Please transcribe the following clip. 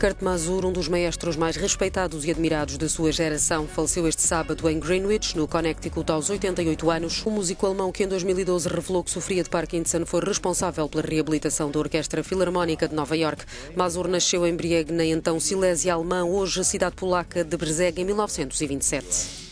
Kurt Masur, um dos maestros mais respeitados e admirados da sua geração, faleceu este sábado em Greenwich, no Connecticut, aos 88 anos. O músico alemão que em 2012 revelou que sofria de Parkinson foi responsável pela reabilitação da Orquestra Filarmónica de Nova Iorque. Masur nasceu em Brzeg, na então Silésia alemã, hoje a cidade polaca de Brzeg, em 1927.